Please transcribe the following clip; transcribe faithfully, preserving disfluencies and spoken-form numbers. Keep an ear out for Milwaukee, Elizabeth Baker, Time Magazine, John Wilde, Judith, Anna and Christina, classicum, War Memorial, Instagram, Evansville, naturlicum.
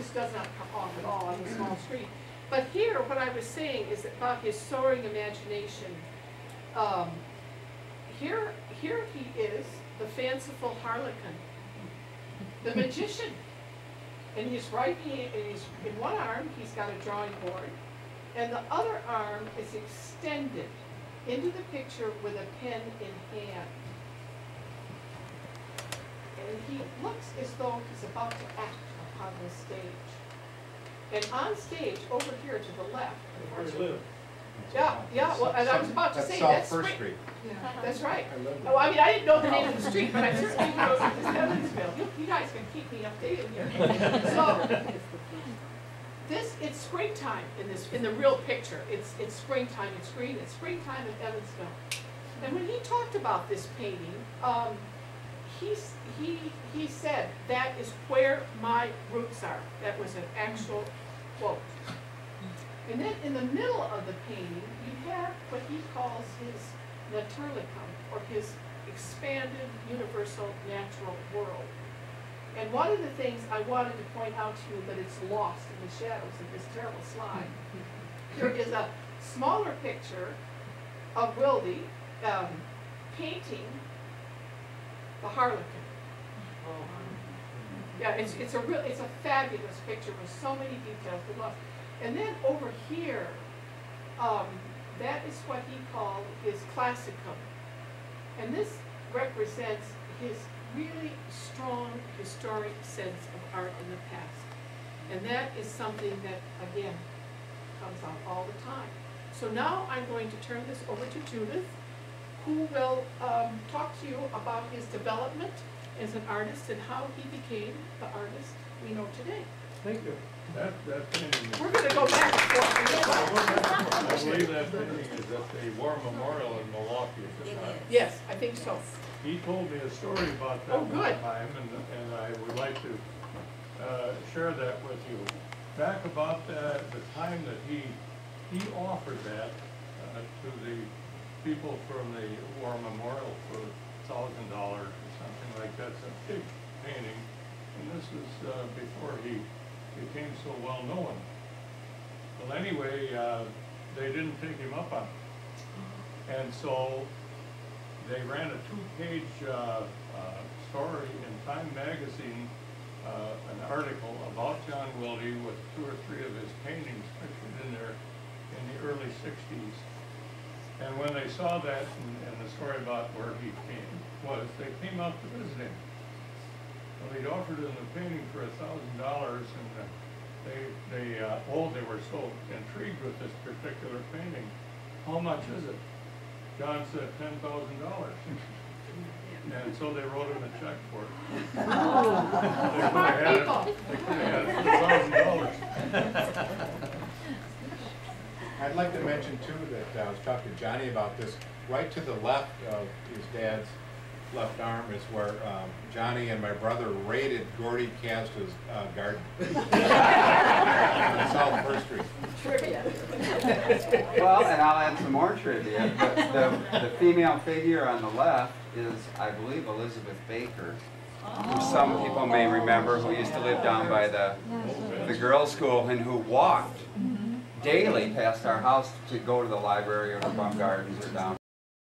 just does not come off at all on the small screen. But here, what I was saying is that about his soaring imagination, um, here, here he is, the fanciful harlequin, the magician. In his right hand, in, his, in one arm, he's got a drawing board, and the other arm is extended into the picture with a pen in hand. And he looks as though he's about to act upon the stage. And on stage, over here to the left, unfortunately. Yeah, yeah, well, and I was about to say, that's First Street. That's right. Oh, I mean, I didn't know the name of the street, but I certainly know it was Evansville. You, you guys can keep me updated here. So, this, it's springtime in this, in the real picture. It's, it's springtime, it's green, it's springtime in Evansville. And when he talked about this painting, um, He's, he, he said, that is where my roots are. That was an actual quote. And then in the middle of the painting, you have what he calls his naturlicum, or his expanded universal natural world. And one of the things I wanted to point out to you, but it's lost in the shadows of this terrible slide, there is a smaller picture of Wilde um, painting the harlequin. Yeah, it's, it's a real, it's a fabulous picture with so many details we love. And then over here, um, that is what he called his classicum. And this represents his really strong historic sense of art in the past. And that is something that, again, comes out all the time. So now I'm going to turn this over to Judith, who will um, talk to you about his development as an artist and how he became the artist we know today. Thank you. That, that painting. We're going to go back and forth. I believe that painting is at the War Memorial in Milwaukee at the time. Yes, I think so. He told me a story about that oh, good. One time, and, and I would like to uh, share that with you. Back about the, the time that he he offered that uh, to the people from the War Memorial for a thousand dollars or something like that. It's a big painting, and this was uh, before he became so well known. Well, anyway, uh, they didn't take him up on it. And so they ran a two-page uh, uh, story in Time Magazine, uh, an article about John Wilde with two or three of his paintings pictured in there in the early sixties. And when they saw that and, and the story about where he came was, they came out to visit him. Well, he'd offered him the painting for a thousand dollars, and uh, they they uh, oh they were so intrigued with this particular painting. How much is it? John said ten thousand dollars, and so they wrote him a check for it. They could have had it. They could have had thousand dollars. I'd like to mention, too, that uh, I was talking to Johnny about this. Right to the left of his dad's left arm is where um, Johnny and my brother raided Gordy Castor's uh, garden. It's all First Street. Trivia. Well, and I'll add some more trivia. But the, the female figure on the left is, I believe, Elizabeth Baker. Oh. Some people may remember, who used to live down by the, the girls' school and who walked daily past our house to go to the library or to Baumgarten's or down.